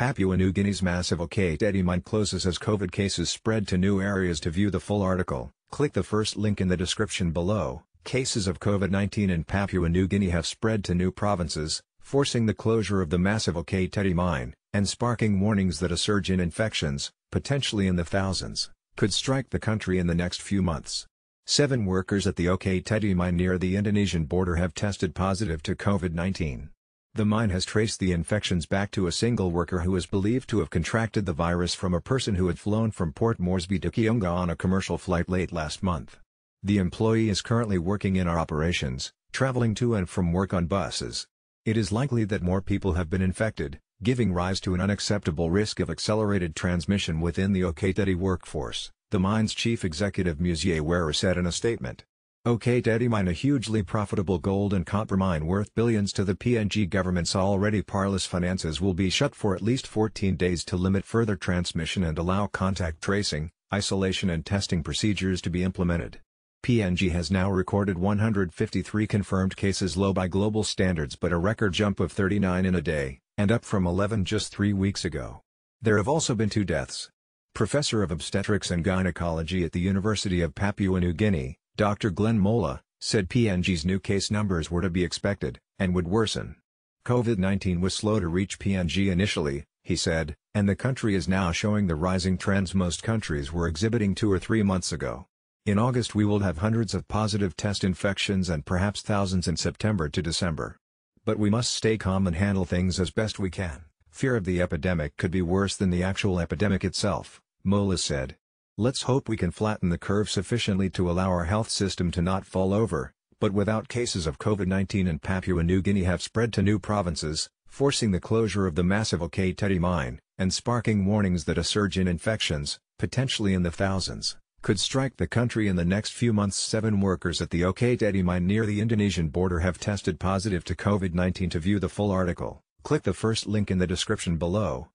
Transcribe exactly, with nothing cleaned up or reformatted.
Papua New Guinea's massive Ok Tedi mine closes as COVID cases spread to new areas. To view the full article, click the first link in the description below. Cases of COVID nineteen in Papua New Guinea have spread to new provinces, forcing the closure of the massive Ok Tedi mine, and sparking warnings that a surge in infections, potentially in the thousands, could strike the country in the next few months. Seven workers at the Ok Tedi mine near the Indonesian border have tested positive to COVID nineteen. The mine has traced the infections back to a single worker who is believed to have contracted the virus from a person who had flown from Port Moresby to Kiunga on a commercial flight late last month. The employee is currently working in our operations, traveling to and from work on buses. It is likely that more people have been infected, giving rise to an unacceptable risk of accelerated transmission within the Ok Tedi workforce, the mine's chief executive Musje Werror said in a statement. Ok Tedi mine, a hugely profitable gold and copper mine worth billions to the P N G government's already parlous finances, will be shut for at least fourteen days to limit further transmission and allow contact tracing, isolation and testing procedures to be implemented. P N G has now recorded one hundred fifty-three confirmed cases, low by global standards but a record jump of thirty-nine in a day, and up from eleven just three weeks ago. There have also been two deaths. Professor of Obstetrics and Gynecology at the University of Papua New Guinea, Doctor Glen Mola, said P N G's new case numbers were to be expected, and would worsen. COVID nineteen was slow to reach P N G initially, he said, and the country is now showing the rising trends most countries were exhibiting two or three months ago. In August we will have hundreds of positive test infections and perhaps thousands in September to December. But we must stay calm and handle things as best we can. Fear of the epidemic could be worse than the actual epidemic itself, Mola said. Let's hope we can flatten the curve sufficiently to allow our health system to not fall over, but without cases of COVID nineteen in Papua New Guinea have spread to new provinces, forcing the closure of the massive Ok Tedi mine, and sparking warnings that a surge in infections, potentially in the thousands, could strike the country in the next few months. Seven workers at the Ok Tedi mine near the Indonesian border have tested positive to COVID nineteen. To view the full article, click the first link in the description below.